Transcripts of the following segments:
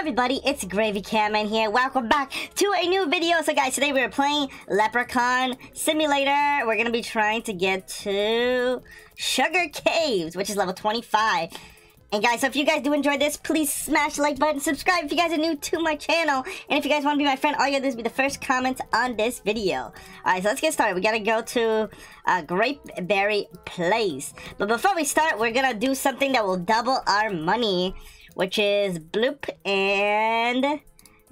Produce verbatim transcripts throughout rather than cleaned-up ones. everybody, it's Gravycatman here. Welcome back to a new video. So guys, today we're playing Leprechaun Simulator. We're gonna be trying to get to Sugar Caves, which is level twenty-five. And guys, so if you guys do enjoy this, please smash the like button, subscribe if you guys are new to my channel, and if you guys want to be my friend, all you gotta do is be the first comment on this video. Alright, so let's get started. We gotta go to uh, Grapeberry Place. But before we start, we're gonna do something that will double our money, which is bloop and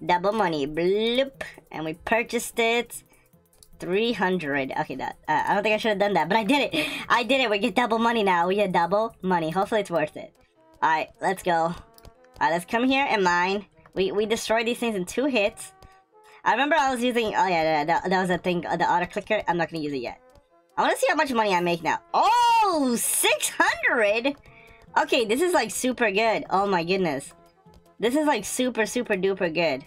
double money. Bloop, and we purchased it. three hundred. Okay, that uh, I don't think I should have done that, but I did it. I did it. We get double money now. We get double money. Hopefully it's worth it. Alright, let's go. Alright, let's come here and mine. We we destroyed these things in two hits. I remember I was using... Oh, yeah, that, that was the thing, the auto-clicker. I'm not going to use it yet. I want to see how much money I make now. Oh, six hundred? Okay, this is, like, super good. Oh, my goodness. This is, like, super, super duper good.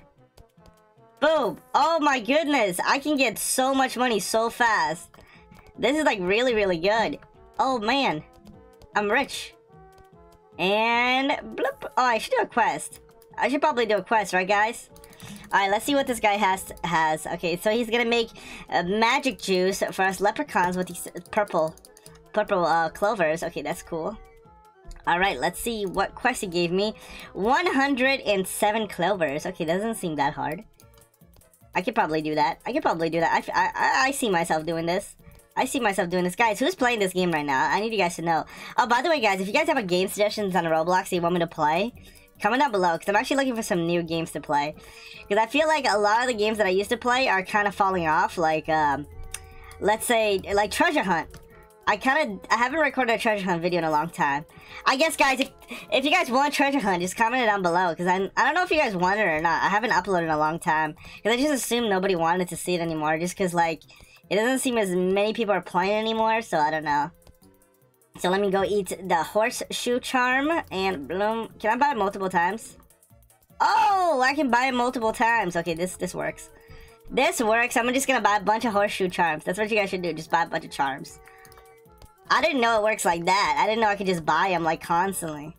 Boom. Oh, my goodness. I can get so much money so fast. This is, like, really, really good. Oh, man. I'm rich. And bloop. Oh, I should do a quest. I should probably do a quest, right, guys? All right, let's see what this guy has. Has okay, so he's gonna make uh, magic juice for us leprechauns with these purple, purple uh, clovers. Okay, that's cool. All right, let's see what quest he gave me. one hundred seven clovers. Okay, doesn't seem that hard. I could probably do that. I could probably do that. I I I see myself doing this. I see myself doing this. Guys, who's playing this game right now? I need you guys to know. Oh, by the way, guys, if you guys have a game suggestions on Roblox that you want me to play, comment down below, because I'm actually looking for some new games to play. Because I feel like a lot of the games that I used to play are kind of falling off, like, um, let's say, like Treasure Hunt. I kind of, I haven't recorded a Treasure Hunt video in a long time. I guess, guys, if, if you guys want Treasure Hunt, just comment it down below, because I I don't know if you guys want it or not. I haven't uploaded in a long time, because I just assumed nobody wanted to see it anymore, just because, like, it doesn't seem as many people are playing anymore, so I don't know. So let me go eat the horseshoe charm and bloom. Can I buy it multiple times? Oh, I can buy it multiple times. Okay, this this works. This works. I'm just gonna buy a bunch of horseshoe charms. That's what you guys should do. Just buy a bunch of charms. I didn't know it works like that. I didn't know I could just buy them like constantly.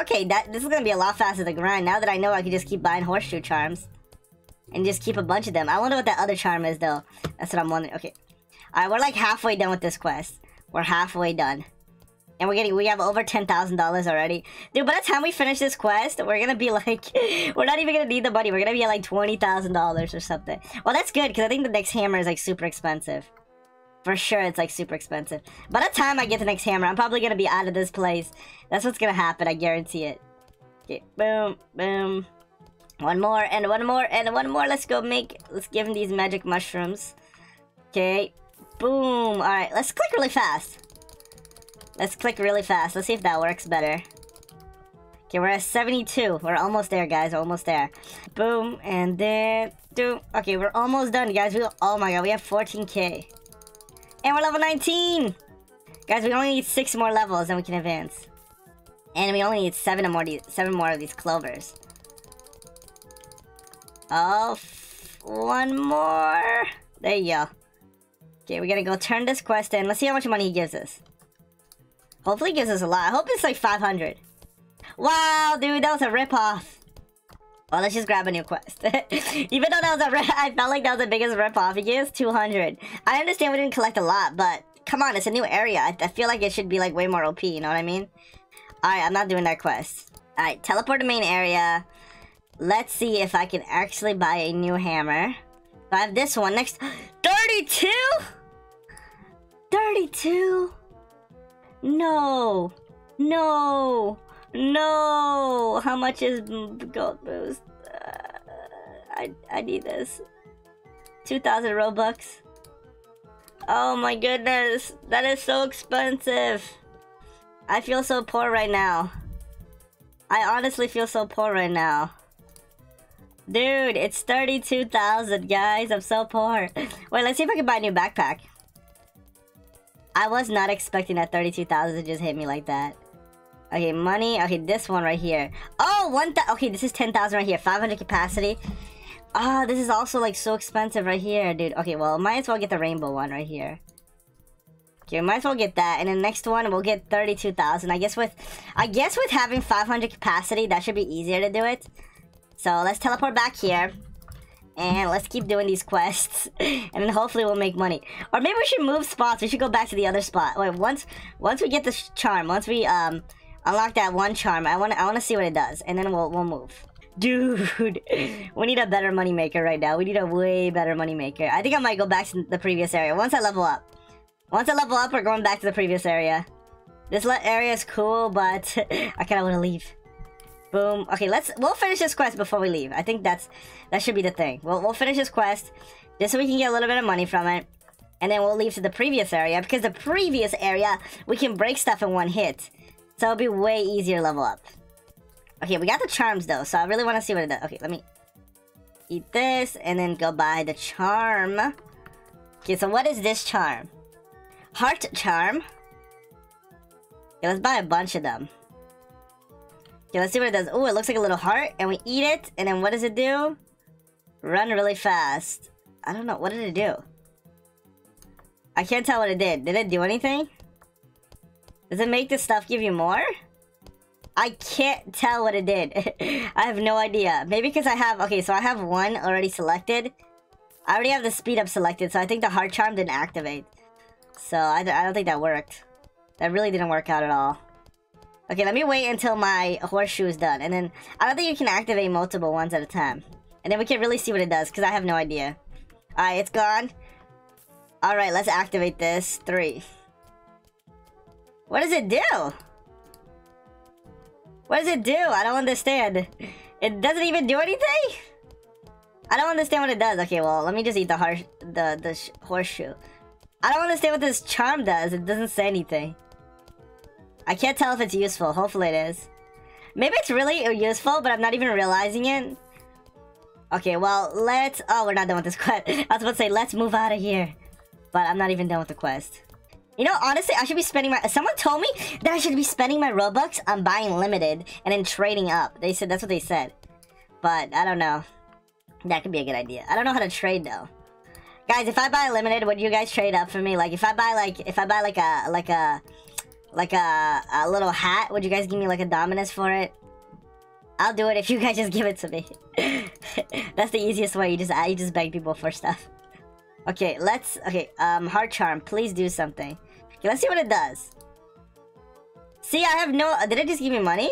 Okay, that this is gonna be a lot faster to grind. Now that I know I can just keep buying horseshoe charms. And just keep a bunch of them. I wonder what that other charm is, though. That's what I'm wondering. Okay. Alright, we're like halfway done with this quest. We're halfway done. And we're getting... We have over ten thousand dollars already. Dude, by the time we finish this quest, we're gonna be like... we're not even gonna need the money. We're gonna be at like twenty thousand dollars or something. Well, that's good, because I think the next hammer is like super expensive. For sure, it's like super expensive. By the time I get the next hammer, I'm probably gonna be out of this place. That's what's gonna happen. I guarantee it. Okay. Boom. Boom. One more, and one more, and one more. Let's go make... Let's give him these magic mushrooms. Okay. Boom. Alright, let's click really fast. Let's click really fast. Let's see if that works better. Okay, we're at seventy-two. We're almost there, guys. We're almost there. Boom, and then... Boom. Okay, we're almost done, guys. We... Oh my god, we have fourteen K. And we're level nineteen! Guys, we only need six more levels, and we can advance. And we only need seven more, seven more of these clovers. Oh, one more. There you go. Okay, we're gonna go turn this quest in. Let's see how much money he gives us. Hopefully he gives us a lot. I hope it's like five hundred. Wow, dude, that was a ripoff. Well, let's just grab a new quest. Even though that was a rip, I felt like that was the biggest ripoff. He gives us two hundred. I understand we didn't collect a lot, but come on, it's a new area. I, I feel like it should be like way more O P, you know what I mean? Alright, I'm not doing that quest. Alright, teleport to main area. Let's see if I can actually buy a new hammer. I have this one next. thirty-two? thirty-two? No. No. No. How much is gold boost? Uh, I, I need this. two thousand Robux. Oh my goodness. That is so expensive. I feel so poor right now. I honestly feel so poor right now. Dude, it's thirty-two thousand, guys. I'm so poor. Wait, let's see if I can buy a new backpack. I was not expecting that thirty-two thousand to just hit me like that. Okay, money. Okay, this one right here. Oh, one thousand. Okay, this is ten thousand right here. five hundred capacity. Ah, oh, this is also like so expensive right here, dude. Okay, well, might as well get the rainbow one right here. Okay, might as well get that. And the next one, we'll get thirty-two thousand. I guess with, I guess with having five hundred capacity, that should be easier to do it. So let's teleport back here. And let's keep doing these quests. And then hopefully we'll make money. Or maybe we should move spots. We should go back to the other spot. Wait, once once we get this charm, once we um unlock that one charm, I wanna I wanna see what it does. And then we'll we'll move. Dude, we need a better moneymaker right now. We need a way better moneymaker. I think I might go back to the previous area. Once I level up. Once I level up, we're going back to the previous area. This area is cool, but I kinda wanna leave. Boom. Okay, let's we'll finish this quest before we leave. I think that's that should be the thing. We'll we'll finish this quest just so we can get a little bit of money from it. And then we'll leave to the previous area, because the previous area we can break stuff in one hit. So it'll be way easier to level up. Okay, we got the charms though, so I really want to see what it does. Okay, let me eat this and then go buy the charm. Okay, so what is this charm? Heart charm. Okay, let's buy a bunch of them. Okay, let's see what it does. Oh, it looks like a little heart, and we eat it, and then what does it do? Run really fast. I don't know. What did it do? I can't tell what it did. Did it do anything? Does it make this stuff give you more? I can't tell what it did. I have no idea. Maybe because I have... Okay, so I have one already selected. I already have the speed up selected, so I think the heart charm didn't activate. So I, I don't think that worked. That really didn't work out at all. Okay, let me wait until my horseshoe is done. And then, I don't think you can activate multiple ones at a time. And then we can really see what it does, because I have no idea. Alright, it's gone. Alright, let's activate this. Three. What does it do? What does it do? I don't understand. It doesn't even do anything? I don't understand what it does. Okay, well, let me just eat the, har the, the sh horseshoe. I don't understand what this charm does. It doesn't say anything. I can't tell if it's useful. Hopefully it is. Maybe it's really useful, but I'm not even realizing it. Okay, well, let's... Oh, we're not done with this quest. I was about to say, let's move out of here. But I'm not even done with the quest. You know, honestly, I should be spending my... Someone told me that I should be spending my Robux on buying limited and then trading up. They said that's what they said. But I don't know. That could be a good idea. I don't know how to trade, though. Guys, if I buy a limited, would you guys trade up for me? Like, if I buy, like... If I buy, like, a... Like, a... Like a, a little hat. Would you guys give me like a dominus for it? I'll do it if you guys just give it to me. That's the easiest way. You just you just beg people for stuff. Okay, let's... Okay, um, heart charm. Please do something. Okay, let's see what it does. See, I have no... Did it just give me money?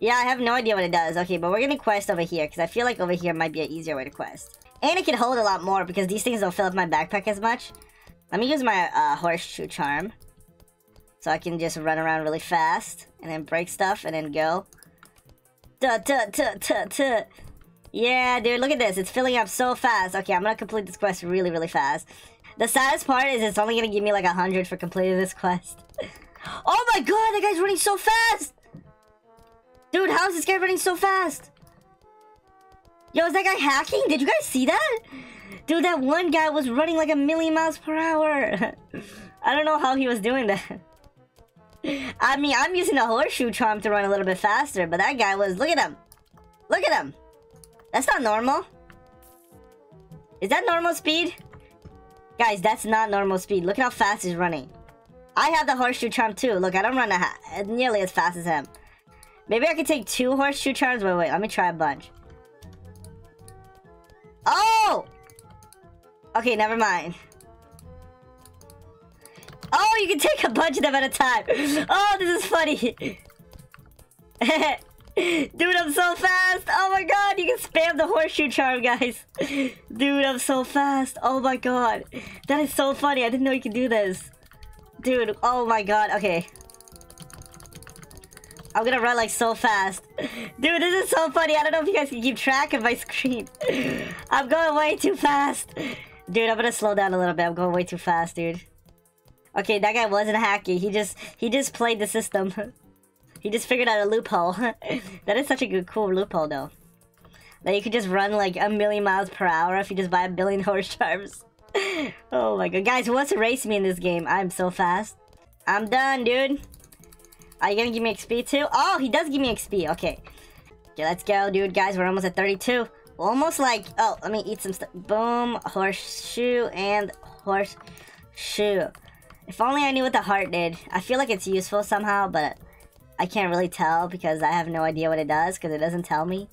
Yeah, I have no idea what it does. Okay, but we're gonna quest over here, because I feel like over here might be an easier way to quest. And it can hold a lot more, because these things don't fill up my backpack as much. Let me use my uh, horseshoe charm. So I can just run around really fast and then break stuff and then go. Duh, duh, duh, duh, duh. Yeah, dude, look at this. It's filling up so fast. Okay, I'm gonna complete this quest really, really fast. The saddest part is it's only gonna give me like a hundred for completing this quest. Oh my god, that guy's running so fast! Dude, how is this guy running so fast? Yo, is that guy hacking? Did you guys see that? Dude, that one guy was running like a million miles per hour. I don't know how he was doing that. I mean, I'm using a horseshoe charm to run a little bit faster, but that guy was... Look at him. Look at him. That's not normal. Is that normal speed? Guys, that's not normal speed. Look at how fast he's running. I have the horseshoe charm too. Look, I don't run a nearly as fast as him. Maybe I could take two horseshoe charms. Wait, wait. Let me try a bunch. Oh! Okay, never mind. Oh, you can take a bunch of them at a time. Oh, this is funny. Dude, I'm so fast. Oh my god, you can spam the horseshoe charm, guys. Dude, I'm so fast. Oh my god. That is so funny. I didn't know you could do this. Dude, oh my god. Okay. I'm gonna run like so fast. Dude, this is so funny. I don't know if you guys can keep track of my screen. I'm going way too fast. Dude, I'm gonna slow down a little bit. I'm going way too fast, dude. Okay, that guy wasn't hacky. He just he just played the system. He just figured out a loophole. That is such a good, cool loophole, though. That you could just run like a million miles per hour if you just buy a billion horse charms. Oh my god. Guys, who wants to race me in this game? I'm so fast. I'm done, dude. Are you gonna give me X P too? Oh, he does give me X P. Okay. Okay, let's go, dude. Guys, we're almost at thirty-two. We're almost like... Oh, let me eat some stuff. Boom. Horseshoe and horseshoe. If only I knew what the heart did. I feel like it's useful somehow, but I can't really tell because I have no idea what it does because it doesn't tell me.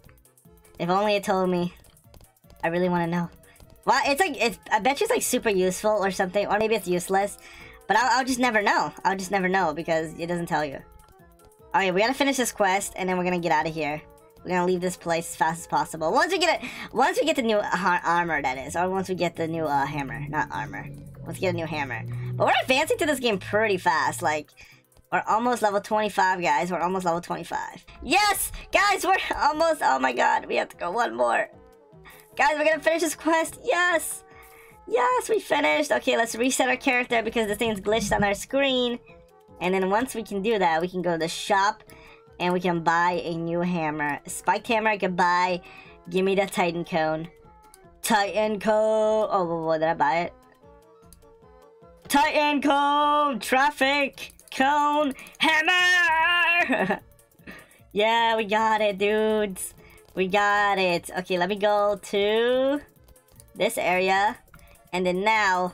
If only it told me. I really want to know. Well, it's like, it's, I bet you it's like super useful or something, or maybe it's useless, but I'll, I'll just never know. I'll just never know because it doesn't tell you. All right, we gotta finish this quest and then we're gonna get out of here. We're gonna leave this place as fast as possible. Once we get it, once we get the new uh, armor, that is, or once we get the new uh, hammer, not armor. Let's get a new hammer. But we're advancing to this game pretty fast. Like, we're almost level twenty-five, guys. We're almost level twenty-five. Yes, guys, we're almost. Oh my God, we have to go one more. Guys, we're gonna finish this quest. Yes, yes, we finished. Okay, let's reset our character because the thing's glitched on our screen. And then once we can do that, we can go to the shop and we can buy a new hammer. Spiked hammer, I can buy. Give me the Titan Cone. Titan Cone. Oh, whoa, whoa, did I buy it? Titan Cone, traffic cone, hammer. Yeah, we got it, dudes. We got it. Okay, let me go to this area. And then now,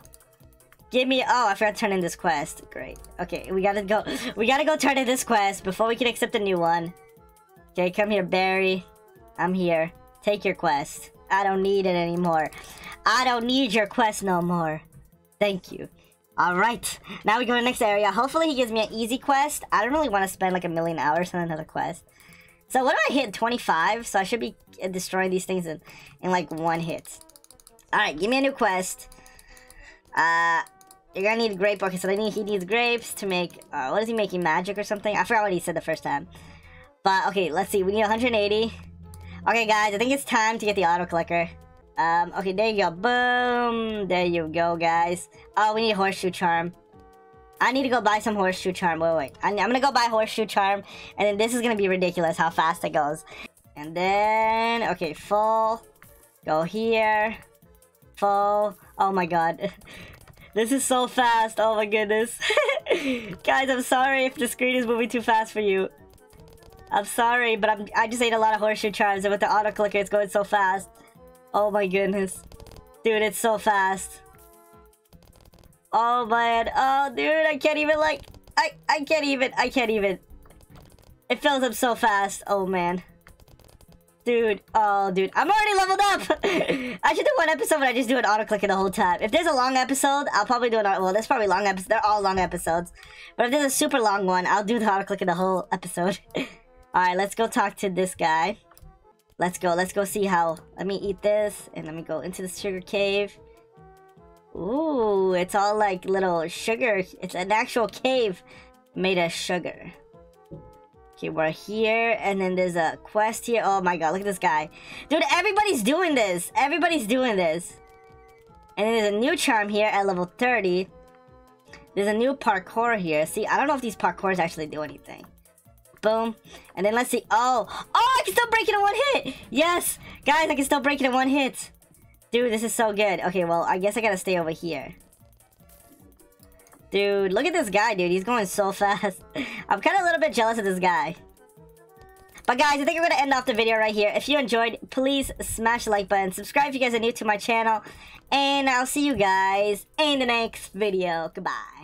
give me... Oh, I forgot to turn in this quest. Great. Okay, we gotta go. We gotta go turn in this quest before we can accept a new one. Okay, come here, Barry. I'm here. Take your quest. I don't need it anymore. I don't need your quest no more. Thank you. Alright, now we go to the next area. Hopefully he gives me an easy quest. I don't really want to spend like a million hours on another quest. So what do I hit? twenty-five? So I should be destroying these things in, in like one hit. Alright, give me a new quest. Uh, you're gonna need grape. Okay, so they need, he needs grapes to make... Uh, what is he making? Magic or something? I forgot what he said the first time. But okay, let's see. We need one hundred eighty. Okay, guys, I think it's time to get the auto clicker. Um, okay, there you go. Boom. There you go, guys. Oh, we need a horseshoe charm. I need to go buy some horseshoe charm. Wait, wait. I'm gonna go buy horseshoe charm. And then this is gonna be ridiculous how fast it goes. And then... Okay, full. Go here. Full. Oh my God. This is so fast. Oh my goodness. Guys, I'm sorry if the screen is moving too fast for you. I'm sorry, but I'm, I just ate a lot of horseshoe charms. And with the auto clicker, it's going so fast. Oh my goodness. Dude, it's so fast. Oh man. Oh dude, I can't even like... I, I can't even. I can't even. It fills up so fast. Oh man. Dude. Oh dude. I'm already leveled up! I should do one episode where I just do an auto-clicker the whole time. If there's a long episode, I'll probably do an auto... Well, there's probably long episodes. They're all long episodes. But if there's a super long one, I'll do the auto-clicker the whole episode. Alright, let's go talk to this guy. Let's go. Let's go see how. Let me eat this. And let me go into the sugar cave. Ooh, it's all like little sugar. It's an actual cave made of sugar. Okay, we're here. And then there's a quest here. Oh my God, look at this guy. Dude, everybody's doing this. Everybody's doing this. And then there's a new charm here at level thirty. There's a new parkour here. See, I don't know if these parkours actually do anything. Boom. And then let's see. Oh. Oh, I can still break it in one hit. Yes. Guys, I can still break it in one hit. Dude, this is so good. Okay, well, I guess I gotta stay over here. Dude, look at this guy, dude. He's going so fast. I'm kind of a little bit jealous of this guy. But guys, I think I'm gonna end off the video right here. If you enjoyed, please smash the like button. Subscribe if you guys are new to my channel. And I'll see you guys in the next video. Goodbye.